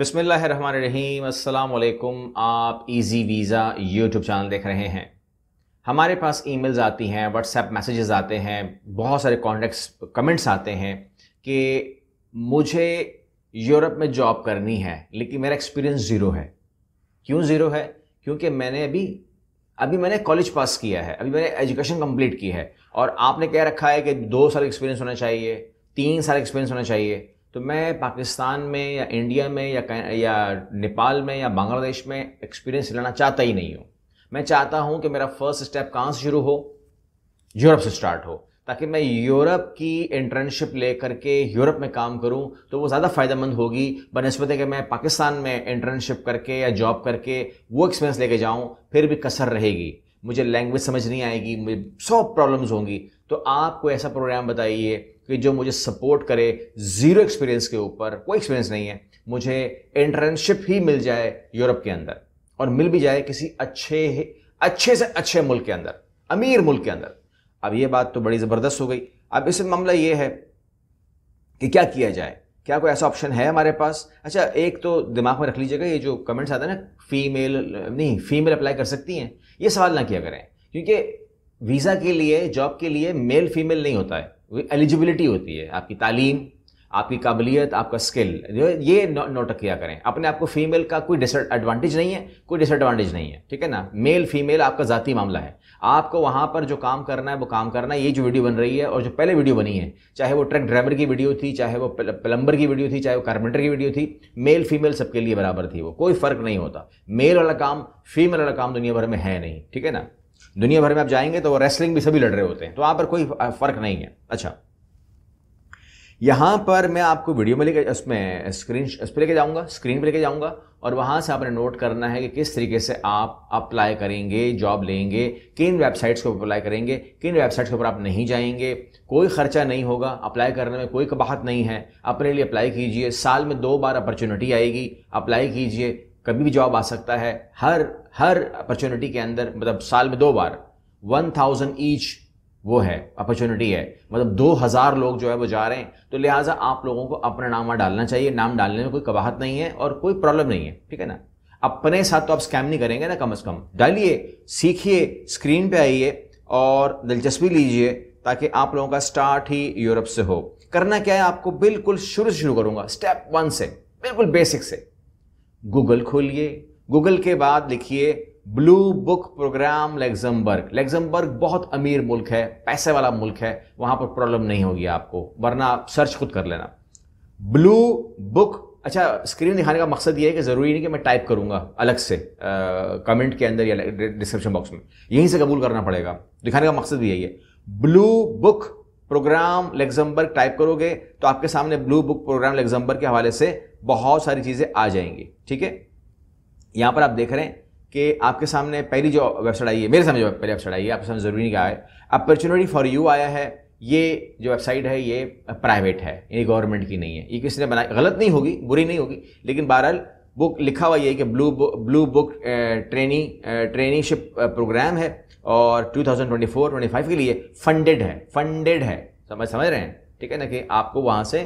बिस्मिल्लाहिर्रहमानिर्रहीम, अस्सलाम वालेकुम। आप इजी वीज़ा यूट्यूब चैनल देख रहे हैं। हमारे पास ईमेल्स आती हैं, व्हाट्सएप मैसेजेस आते हैं, बहुत सारे कॉन्टेक्ट्स कमेंट्स आते हैं कि मुझे यूरोप में जॉब करनी है लेकिन मेरा एक्सपीरियंस ज़ीरो है। क्यों ज़ीरो है? क्योंकि मैंने कॉलेज पास किया है, अभी मैंने एजुकेशन कंप्लीट की है और आपने कह रखा है कि 2 साल एक्सपीरियंस होना चाहिए, 3 साल एक्सपीरियंस होना चाहिए। तो मैं पाकिस्तान में या इंडिया में या नेपाल में या बांग्लादेश में एक्सपीरियंस लेना चाहता ही नहीं हूँ। मैं चाहता हूँ कि मेरा फर्स्ट स्टेप कहाँ से शुरू हो? यूरोप से स्टार्ट हो, ताकि मैं यूरोप की इंटर्नशिप ले करके यूरोप में काम करूँ तो वो ज़्यादा फ़ायदेमंद होगी बनस्बत कि मैं पाकिस्तान में इंटर्नशिप करके या जॉब करके वो एक्सपीरियंस लेके जाऊँ, फिर भी कसर रहेगी, मुझे लैंग्वेज समझ नहीं आएगी, मुझे 100 प्रॉब्लम्स होंगी। तो आप कोई ऐसा प्रोग्राम बताइए कि जो मुझे सपोर्ट करे, ज़ीरो एक्सपीरियंस के ऊपर, कोई एक्सपीरियंस नहीं है, मुझे इंटर्नशिप ही मिल जाए यूरोप के अंदर, और मिल भी जाए किसी अच्छे से अच्छे मुल्क के अंदर, अमीर मुल्क के अंदर। अब ये बात तो बड़ी ज़बरदस्त हो गई। अब इसमें मामला ये है कि क्या किया जाए, क्या कोई ऐसा ऑप्शन है हमारे पास? अच्छा, एक तो दिमाग में रख लीजिएगा, ये जो कमेंट्स आते हैं ना, फीमेल अप्लाई कर सकती हैं, ये सवाल ना किया करें, क्योंकि वीज़ा के लिए, जॉब के लिए मेल फीमेल नहीं होता है, एलिजिबिलिटी होती है, आपकी तालीम, आपकी काबिलियत, आपका स्किल। ये नोट किया करें, अपने आप को फीमेल का कोई डिसएडवांटेज नहीं है, कोई डिसएडवांटेज नहीं है, ठीक है ना। मेल फीमेल आपका ज़ाती मामला है, आपको वहाँ पर जो काम करना है वो काम करना है। ये जो वीडियो बन रही है और जो पहले वीडियो बनी है, चाहे वो ट्रक ड्राइवर की वीडियो थी, चाहे वो प्लम्बर की वीडियो थी, चाहे वो कारपेंटर की वीडियो थी, मेल फीमेल सबके लिए बराबर थी, वो कोई फ़र्क नहीं होता। मेल वाला काम, फीमेल वाला काम दुनिया भर में है नहीं, ठीक है ना। दुनिया भर में आप जाएंगे तो वो रेसलिंग भी सभी लड़ रहे होते हैं, तो वहाँ पर कोई फ़र्क नहीं है। अच्छा, यहाँ पर मैं आपको वीडियो में लेकर, उसमें स्क्रीन पर लेके जाऊँगा और वहाँ से आपने नोट करना है कि किस तरीके से आप अप्लाई करेंगे, जॉब लेंगे, किन वेबसाइट्स को अप्लाई करेंगे, किन वेबसाइट्स के ऊपर आप नहीं जाएंगे। कोई ख़र्चा नहीं होगा, अप्लाई करने में कोई कबाहत नहीं है। अपने लिए अप्लाई कीजिए, साल में 2 बार अपॉर्चुनिटी आएगी, अप्लाई कीजिए, कभी भी जॉब आ सकता है। हर अपॉर्चुनिटी के अंदर, मतलब साल में 2 बार 1000 ईच वो है अपॉर्चुनिटी है, मतलब 2000 लोग जो है वो जा रहे हैं। तो लिहाजा आप लोगों को अपना नाम वहाँ डालना चाहिए, नाम डालने में कोई कबाहत नहीं है और कोई प्रॉब्लम नहीं है, ठीक है ना। अपने साथ तो आप स्कैम नहीं करेंगे ना, कम अज़ कम डालिए, सीखिए, स्क्रीन पर आइए और दिलचस्पी लीजिए, ताकि आप लोगों का स्टार्ट ही यूरोप से हो। करना क्या है आपको, बिल्कुल शुरू से शुरू करूँगा, स्टेप 1 से, बिल्कुल बेसिक से। गूगल खोलिए, गूगल के बाद लिखिए blue book programme Luxembourg. Luxembourg बहुत अमीर मुल्क है, पैसे वाला मुल्क है, वहाँ पर प्रॉब्लम नहीं होगी आपको, वरना आप सर्च खुद कर लेना, ब्लू बुक। अच्छा, स्क्रीन दिखाने का मकसद ये है कि ज़रूरी नहीं कि मैं टाइप करूँगा अलग से कमेंट के अंदर या डिस्क्रिप्शन बॉक्स में, यहीं से कबूल करना पड़ेगा। दिखाने का मकसद भी यही है। Blue book programme Luxembourg type करोगे तो आपके सामने ब्लू बुक प्रोग्राम लग्जमबर्ग के हवाले से बहुत सारी चीज़ें आ जाएंगी, ठीक है। यहाँ पर आप देख रहे हैं कि आपके सामने पहली जो वेबसाइट आई है, मेरे सामने जो पहली वेबसाइट आई है, आपके सामने ज़रूरी नहीं क्या है, अपॉर्चुनिटी फॉर यू आया है। ये जो वेबसाइट है ये प्राइवेट है, ये गवर्नमेंट की नहीं है, ये किसी ने बनाई, गलत नहीं होगी, बुरी नहीं होगी, लेकिन बहरहाल बुक लिखा हुआ ये है कि ब्लू बुक ट्रेनीशिप प्रोग्राम है और 2024-25 के लिए फंडेड है, समझ रहे हैं, ठीक है ना, कि आपको वहाँ से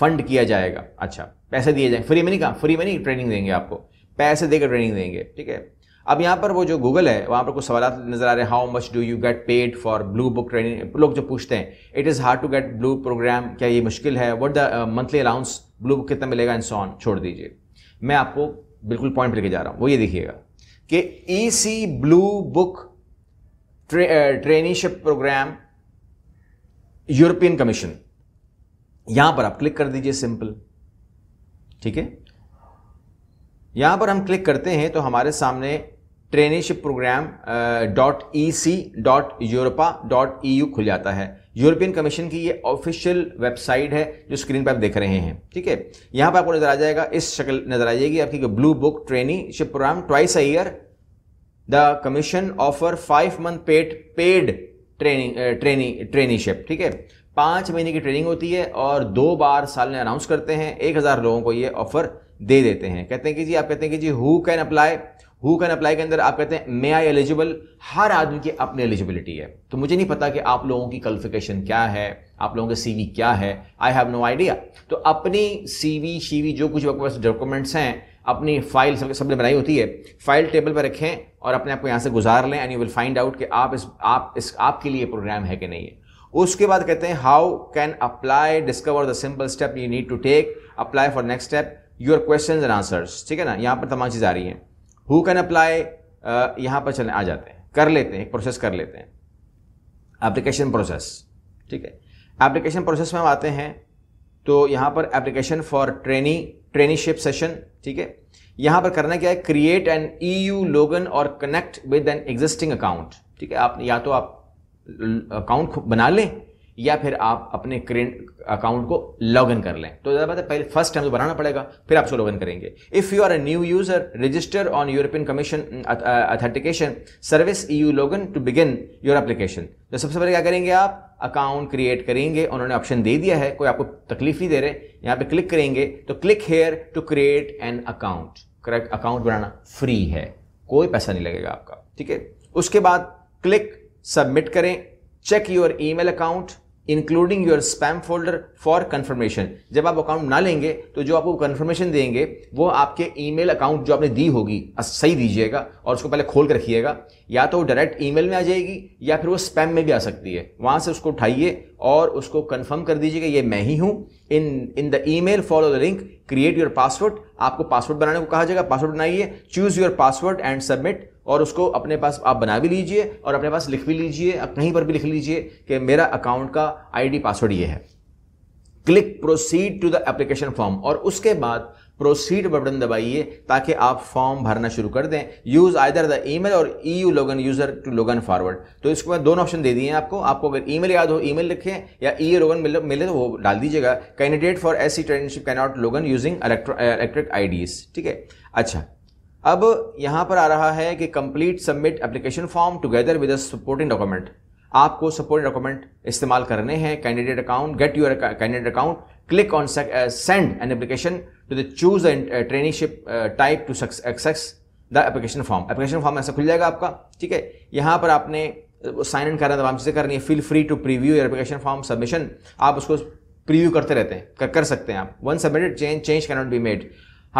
फंड किया जाएगा। अच्छा, पैसे दिए जाएंगे, फ्री में नहीं, कहा फ्री में नहीं, ट्रेनिंग देंगे आपको, पैसे देकर ट्रेनिंग देंगे, ठीक है। अब यहाँ पर वो जो गूगल है वहाँ पर कुछ सवाल नज़र आ रहे हैं, how much do you get paid for blue book training. लोग जो पूछते हैं, it is hard to get blue programme, क्या ये मुश्किल है, what the monthly allowance, blue book कितना मिलेगा, एंड सो ऑन। छोड़ दीजिए, मैं आपको बिल्कुल पॉइंट लेके जा रहा हूँ, वो ये देखिएगा कि EC blue book traineeship programme European Commission, यहां पर आप क्लिक कर दीजिए, सिंपल, ठीक है। यहां पर हम क्लिक करते हैं तो हमारे सामने ट्रेनीशिप प्रोग्राम .ec.europa.eu खुल जाता है। यूरोपियन कमीशन की ये ऑफिशियल वेबसाइट है जो स्क्रीन पर आप देख रहे हैं, ठीक है। यहां पर आपको नजर आ जाएगा, इस शक्ल नजर आ जाएगी आपकी, blue book traineeship programme twice a year the commission offer 5 month paid traineeship, ठीक है। 5 महीने की ट्रेनिंग होती है और 2 बार साल में अनाउंस करते हैं, 1000 लोगों को ये ऑफर दे देते हैं। कहते हैं कि जी, आप कहते हैं कि जी, who can apply, who can apply के अंदर आप कहते हैं मे आई एलिजिबल, हर आदमी की अपनी एलिजिबिलिटी है। तो मुझे नहीं पता कि आप लोगों की क्वालिफिकेशन क्या है, आप लोगों के सीवी क्या है, आई हैव नो आइडिया। तो अपनी सीवी शीवी जो कुछ आपके पास डॉक्यूमेंट्स हैं, अपनी फाइल सबने बनाई होती है, फाइल टेबल पर रखें और अपने आप को यहाँ से गुजार लें and you will find out कि आपके लिए प्रोग्राम है कि नहीं है। उसके बाद कहते हैं how can apply, discover the simple step you need to take, apply for next step, your questions and answers. ठीक है ना, यहाँ पर तमाम चीज़ आ रही हैं। हु कैन अप्लाई यहाँ पर चले आ जाते हैं, कर लेते हैं, प्रोसेस कर लेते हैं, एप्लीकेशन प्रोसेस। ठीक है, एप्लीकेशन प्रोसेस में हम आते हैं तो यहाँ पर एप्लीकेशन फॉर ट्रेनीशिप सेशन। ठीक है, यहाँ पर करना क्या है, क्रिएट एन EU लोगन और connect with an existing account. ठीक है, आप या तो आप अकाउंट बना लें या फिर आप अपने करेंट अकाउंट को लॉग इन कर लें। तो ज़्यादा बात है, पहले फर्स्ट टाइम तो बनाना पड़ेगा, फिर आप उसको लॉग इन करेंगे। If you are a new user, register on European Commission authentication service EU log in to begin your application. तो सबसे पहले क्या करेंगे, आप अकाउंट क्रिएट करेंगे, उन्होंने ऑप्शन दे दिया है, कोई आपको तकलीफ नहीं दे रहे। यहाँ पर क्लिक करेंगे तो click here to create an account. Correct, account बनाना फ्री है, कोई पैसा नहीं लगेगा आपका। ठीक है, उसके बाद क्लिक सबमिट करें, check your email account including your spam folder for confirmation. जब आप अकाउंट ना लेंगे तो जो आपको कन्फर्मेशन देंगे वो आपके ईमेल अकाउंट जो आपने दी होगी सही दीजिएगा और उसको पहले खोल कर रखिएगा, या तो डायरेक्ट ईमेल में आ जाएगी या फिर वो स्पैम में भी आ सकती है, वहाँ से उसको उठाइए और उसको कन्फर्म कर दीजिएगा ये मैं ही हूँ। In the email follow the link, create your password, आपको पासवर्ड बनाने को कहा जाएगा, पासवर्ड बनाइए, choose your password and submit, और उसको अपने पास आप बना भी लीजिए और अपने पास लिख भी लीजिए, कहीं पर भी लिख लीजिए कि मेरा अकाउंट का ID पासवर्ड ये है। Click proceed to the application form, और उसके बाद प्रोसीड बटन दबाइए ताकि आप फॉर्म भरना शुरू कर दें। यूज आइदर द ईमेल और EU login user to login forward. तो इसके बाद दोनों ऑप्शन दे दिए हैं आपको, आपको अगर ईमेल याद हो ईमेल लिखें या EU लॉगिन मिले तो वो डाल दीजिएगा। Candidate for SC traineeship can not login using electric IDs। ठीक है, अच्छा अब यहाँ पर आ रहा है कि complete submit application form together with a supporting document. आपको सपोर्टिंग डॉक्यूमेंट इस्तेमाल करने हैं, candidate account, get your candidate account, click on send an application to the choose and traineeship type to access the application form. Application form ऐसा खुल जाएगा आपका। ठीक है, यहाँ पर आपने साइन इन करना तमाम चीज़ें करनी है। Feel free to preview your application form submission, आप उसको प्रीव्यू करते रहते हैं, कर सकते हैं आप। One submitted change can not be made,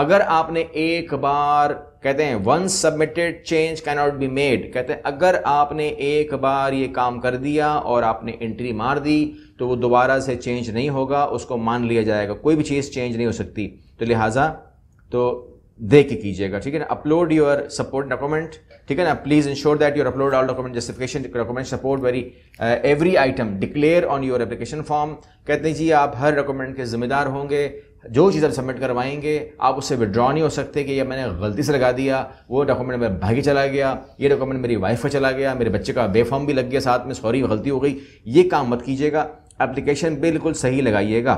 अगर आपने एक बार कहते हैं once submitted change can not be made, कहते हैं अगर आपने एक बार ये काम कर दिया और आपने एंट्री मार दी तो वो दोबारा से चेंज नहीं होगा, उसको मान लिया जाएगा, कोई भी चीज़ चेंज नहीं हो सकती। तो लिहाजा तो देख के कीजिएगा। ठीक है ना, अपलोड योर सपोर्ट डॉक्यूमेंट। ठीक है ना, please ensure that your upload all document, justification document support very every item declare on your application form. कहते हैं जी आप हर डॉक्यूमेंट के जिम्मेदार होंगे, जो चीज़ आप सबमिट करवाएंगे आप उससे विड्रॉ नहीं हो सकते कि ये मैंने गलती से लगा दिया, वो डॉक्यूमेंट मेरा भागी चला गया, ये डॉक्यूमेंट मेरी वाइफ का चला गया, मेरे बच्चे का बेफॉर्म भी लग गया साथ में, सॉरी गलती हो गई, ये काम मत कीजिएगा। एप्लीकेशन बिल्कुल सही लगाइएगा।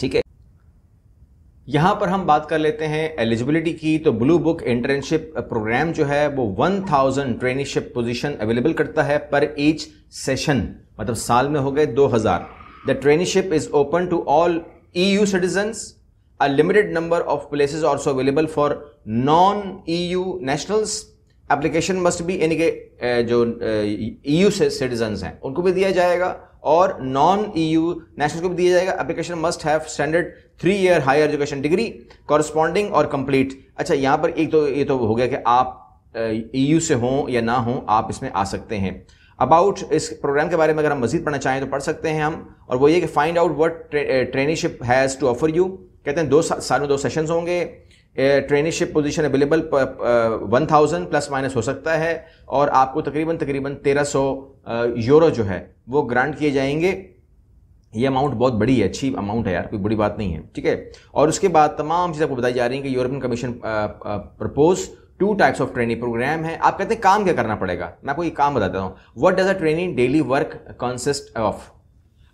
ठीक है, यहाँ पर हम बात कर लेते हैं एलिजिबिलिटी की। तो ब्लू बुक इंटर्नशिप प्रोग्राम जो है वो 1000 ट्रेनीशिप पोजिशन अवेलेबल करता है पर ईच सेशन, मतलब साल में हो गए 2000। The traineeship is open to all EU citizens, a limited number of places also available for non-EU nationals. Application must be इनके जो EU citizens हैं उनको भी दिया जाएगा और non-EU nationals को भी दिया जाएगा। Application must have standard 3-year higher education degree corresponding और complete। अच्छा यहाँ पर एक तो ये तो हो गया कि आप EU से हों या ना हों आप इसमें आ सकते हैं। अबाउट इस प्रोग्राम के बारे में अगर हम मजीद पढ़ना चाहें तो पढ़ सकते हैं हम, और वो ये कि find out what traineeship has to offer you. कहते हैं 2 साल में 2 सेशंस होंगे, traineeship position available 1000 plus minus हो सकता है और आपको तकरीबन 1300 यूरो जो है वो ग्रांट किए जाएंगे। ये अमाउंट बहुत बड़ी है, अच्छी अमाउंट है यार, कोई बड़ी बात नहीं है। ठीक है, और उसके बाद तमाम चीज़ आपको बताई जा रही है कि European Commission propose 2 types of training programme है। आप कहते हैं काम क्या करना पड़ेगा, मैं आपको ये काम बताता हूँ। What does a training daily work consist of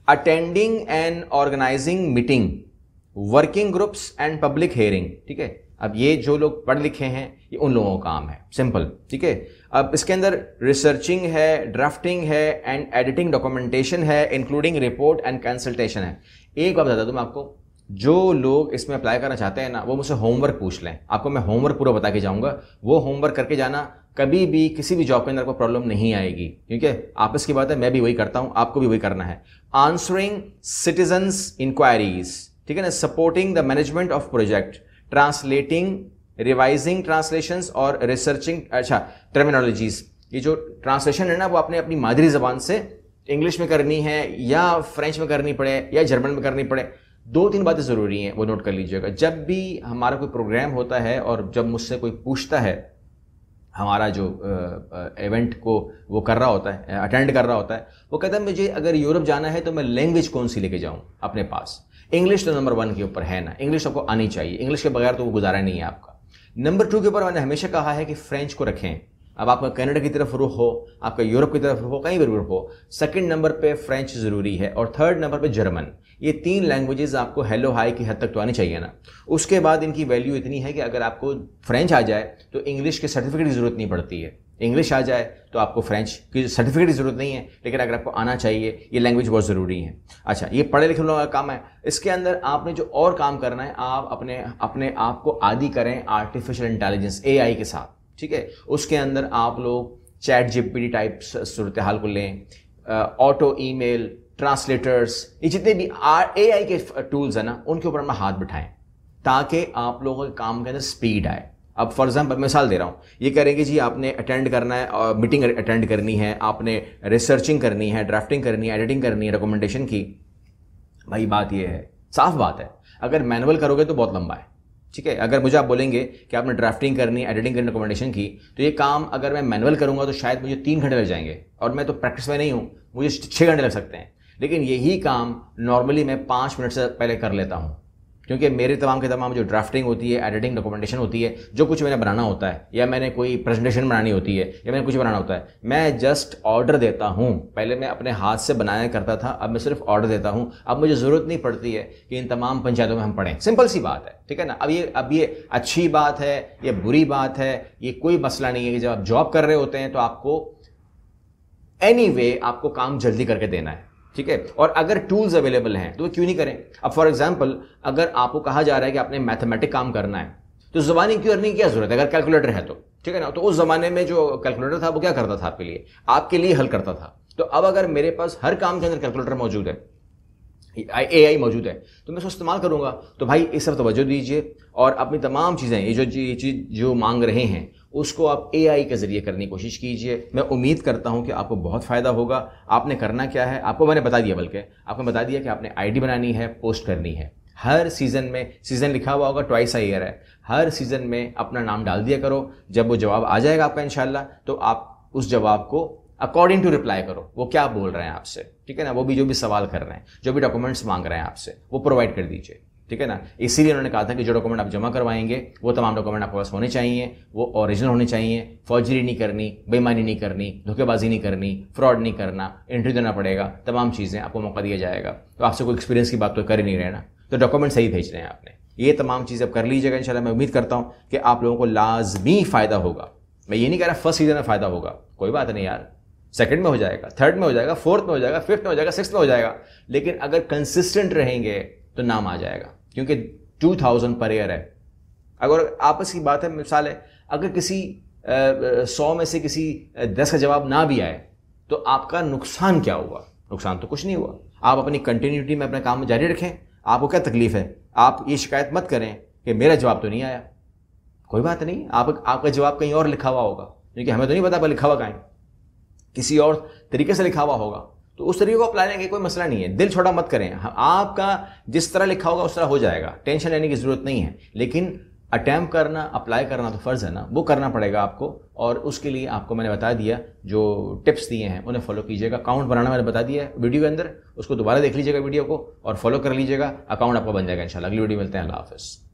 attending and organising meeting, working groups and public hearing. ठीक है, अब ये जो लोग पढ़ लिखे हैं ये उन लोगों का काम है, सिंपल। ठीक है, अब इसके अंदर रिसर्चिंग है, ड्राफ्टिंग है एंड एडिटिंग डॉक्यूमेंटेशन है, इंक्लूडिंग रिपोर्ट एंड कंसल्टेशन है। एक बात बताता हूँ मैं आपको, जो लोग इसमें अप्लाई करना चाहते हैं ना, वो मुझसे होमवर्क पूछ लें। आपको मैं होमवर्क पूरा बता के जाऊँगा, वो होमवर्क करके जाना, कभी भी किसी भी जॉब के अंदर आपको प्रॉब्लम नहीं आएगी। क्योंकि आपस की बात है, मैं भी वही करता हूँ, आपको भी वही करना है। आंसरिंग सिटीजन्स इंक्वायरीज, ठीक है ना, supporting the management of project, translating, revising translations और रिसर्चिंग, अच्छा, टर्मिनोलॉजीज। ये जो ट्रांसलेशन है ना, वो आपने अपनी मादरी जबान से इंग्लिश में करनी है या फ्रेंच में करनी पड़े या जर्मन में करनी पड़े। दो तीन बातें ज़रूरी हैं, वो नोट कर लीजिएगा। जब भी हमारा कोई प्रोग्राम होता है और जब मुझसे कोई पूछता है, हमारा जो इवेंट को वो कर रहा होता है, अटेंड कर रहा होता है, वो कहता है मुझे अगर यूरोप जाना है तो मैं लैंग्वेज कौन सी लेके जाऊँ अपने पास। इंग्लिश तो नंबर वन के ऊपर है ना, इंग्लिश आपको आनी चाहिए, इंग्लिश के बगैर तो वो गुजारा नहीं है आपका। नंबर टू के ऊपर मैंने हमेशा कहा है कि फ्रेंच को रखें। अब आपका कनाडा की तरफ रुख हो, आपका यूरोप की तरफ हो, कहीं भी रुख हो, सेकंड नंबर पे फ्रेंच ज़रूरी है और थर्ड नंबर पे जर्मन। ये तीन लैंग्वेजेस आपको हेलो हाई की हद तक तो आनी चाहिए ना। उसके बाद इनकी वैल्यू इतनी है कि अगर आपको फ्रेंच आ जाए तो इंग्लिश के सर्टिफिकेट की ज़रूरत नहीं पड़ती है, इंग्लिश आ जाए तो आपको फ्रेंच की सर्टिफिकेट की ज़रूरत नहीं है। लेकिन अगर आपको आना चाहिए, ये लैंग्वेज बहुत ज़रूरी है। अच्छा, ये पढ़े लिखे लोगों का काम है। इसके अंदर आपने जो और काम करना है, आप अपने आप को आदी करें आर्टिफिशियल इंटेलिजेंस, AI के साथ, ठीक है। उसके अंदर आप लोग ChatGPT टाइप सूरत हाल को लें, ऑटो ईमेल, ट्रांसलेटर्स, ये जितने भी AI के टूल्स हैं ना, उनके ऊपर अपना हाथ बिठाएं ताकि आप लोगों के काम के अंदर स्पीड आए। अब फॉर एग्जाम्पल मिसाल दे रहा हूँ, ये करेंगे जी आपने अटेंड करना है और मीटिंग अटेंड करनी है, आपने रिसर्चिंग करनी है, ड्राफ्टिंग करनी है, एडिटिंग करनी है डॉक्यूमेंटेशन की। भाई बात ये है, साफ बात है, अगर मैनुअल करोगे तो बहुत लंबा है, ठीक है। अगर मुझे आप बोलेंगे कि आपने ड्राफ्टिंग करनी है, एडिटिंग करनी, डॉक्यूमेंटेशन की, तो ये काम अगर मैं मैनुअल करूंगा तो शायद मुझे 3 घंटे लग जाएंगे और मैं तो प्रैक्टिस में नहीं हूँ, मुझे 6 घंटे लग सकते हैं। लेकिन यही काम नॉर्मली मैं 5 मिनट से पहले कर लेता हूँ, क्योंकि मेरे तमाम के तमाम जो ड्राफ्टिंग होती है, एडिटिंग, डॉक्यूमेंटेशन होती है, जो कुछ मैंने बनाना होता है या मैंने कोई प्रेजेंटेशन बनानी होती है या मैंने कुछ बनाना होता है, मैं जस्ट ऑर्डर देता हूँ। पहले मैं अपने हाथ से बनाया करता था, अब मैं सिर्फ ऑर्डर देता हूँ। अब मुझे ज़रूरत नहीं पड़ती है कि इन तमाम पंचायतों में हम पढ़ें, सिंपल सी बात है, ठीक है ना। अब ये अच्छी बात है, ये बुरी बात है, ये कोई मसला नहीं है कि जब आप जॉब कर रहे होते हैं तो आपको एनीवे आपको काम जल्दी करके देना है, ठीक है। और अगर टूल्स अवेलेबल हैं तो वो क्यों नहीं करें। अब फॉर एग्जांपल अगर आपको कहा जा रहा है कि आपने मैथमेटिक काम करना है, तो जुबानी क्यों करने की क्या जरूरत है, अगर कैलकुलेटर है तो, ठीक है ना। तो उस जमाने में जो कैलकुलेटर था वो क्या करता था, आपके लिए हल करता था। तो अब अगर मेरे पास हर काम के अंदर कैलकुलेटर मौजूद है, AI मौजूद है, तो मैं उसको इस्तेमाल करूंगा। तो भाई इस सब तवज्जो दीजिए और अपनी तमाम चीज़ें, ये चीज़ जो मांग रहे हैं, उसको आप AI के ज़रिए करने की कोशिश कीजिए। मैं उम्मीद करता हूं कि आपको बहुत फ़ायदा होगा। आपने करना क्या है आपको मैंने बता दिया, बल्कि आपको बता दिया कि आपने ID बनानी है, पोस्ट करनी है। हर सीज़न में, सीज़न लिखा हुआ होगा, ट्वाइस अ ईयर है, हर सीज़न में अपना नाम डाल दिया करो। जब वो जवाब आ जाएगा आपका इंशाल्लाह, तो आप उस जवाब को अकॉर्डिंग टू रिप्लाई करो, वो क्या बोल रहे हैं आपसे, ठीक है ना। वो भी जो भी सवाल कर रहे हैं, जो भी डॉक्यूमेंट्स मांग रहे हैं आपसे, वो प्रोवाइड कर दीजिए, ठीक है ना। इसीलिए उन्होंने कहा था कि जो डॉक्यूमेंट आप जमा करवाएंगे वो तमाम डॉक्यूमेंट आपके पास होने चाहिए, वो ओरिजिनल होने चाहिए, फौजरी नहीं करनी, बेईमानी नहीं करनी, धोखेबाजी नहीं करनी, फ्रॉड नहीं करना, इंटरव्यू देना पड़ेगा, तमाम चीज़ें आपको मौका दिया जाएगा। तो आपसे कोई एक्सपीरियंस की बात तो कर ही नहीं रहे ना, तो डॉक्यूमेंट सही भेज रहे हैं आपने। ये तमाम चीज़ें आप कर लीजिएगा इंशाल्लाह। मैं उम्मीद करता हूँ कि आप लोगों को लाजमी फ़ायदा होगा। मैं ये नहीं कह रहा फर्स्ट सीज़न में फ़ायदा होगा, कोई बात नहीं यार, सेकंड में हो जाएगा, थर्ड में हो जाएगा, फोर्थ में हो जाएगा, फिफ्थ में हो जाएगा, सिक्स्थ में हो जाएगा, लेकिन अगर कंसिस्टेंट रहेंगे तो नाम आ जाएगा। क्योंकि 2000 पर ईयर है। अगर आपस की बात है, मिसाल है, अगर किसी 100 में से किसी 10 का जवाब ना भी आए तो आपका नुकसान क्या हुआ, नुकसान तो कुछ नहीं हुआ। आप अपनी कंटिन्यूटी में अपना काम जारी रखें, आपको क्या तकलीफ है। आप ये शिकायत मत करें कि मेरा जवाब तो नहीं आया, कोई बात नहीं, आपका जवाब कहीं और लिखा हुआ होगा, क्योंकि हमें तो नहीं पता पर लिखा हुआ कहाँ है, किसी और तरीके से लिखा हुआ होगा, तो उस तरीके को अपना लेंगे, कोई मसला नहीं है। दिल छोटा मत करें, आपका जिस तरह लिखा होगा उस तरह हो जाएगा, टेंशन लेने की ज़रूरत नहीं है। लेकिन अटैम्प्ट करना, अप्लाई करना तो फ़र्ज़ है ना, वो करना पड़ेगा आपको। और उसके लिए आपको मैंने बता दिया, जो टिप्स दिए हैं उन्हें फॉलो कीजिएगा। अकाउंट बनाना मैंने बता दिया है वीडियो के अंदर, उसको दोबारा देख लीजिएगा वीडियो को और फॉलो कर लीजिएगा, अकाउंट आपका बन जाएगा इंशाल्लाह। अगली वीडियो मिलते हैं, अल्लाह हाफ़िज़।